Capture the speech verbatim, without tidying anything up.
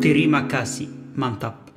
Terima kasih, mantap.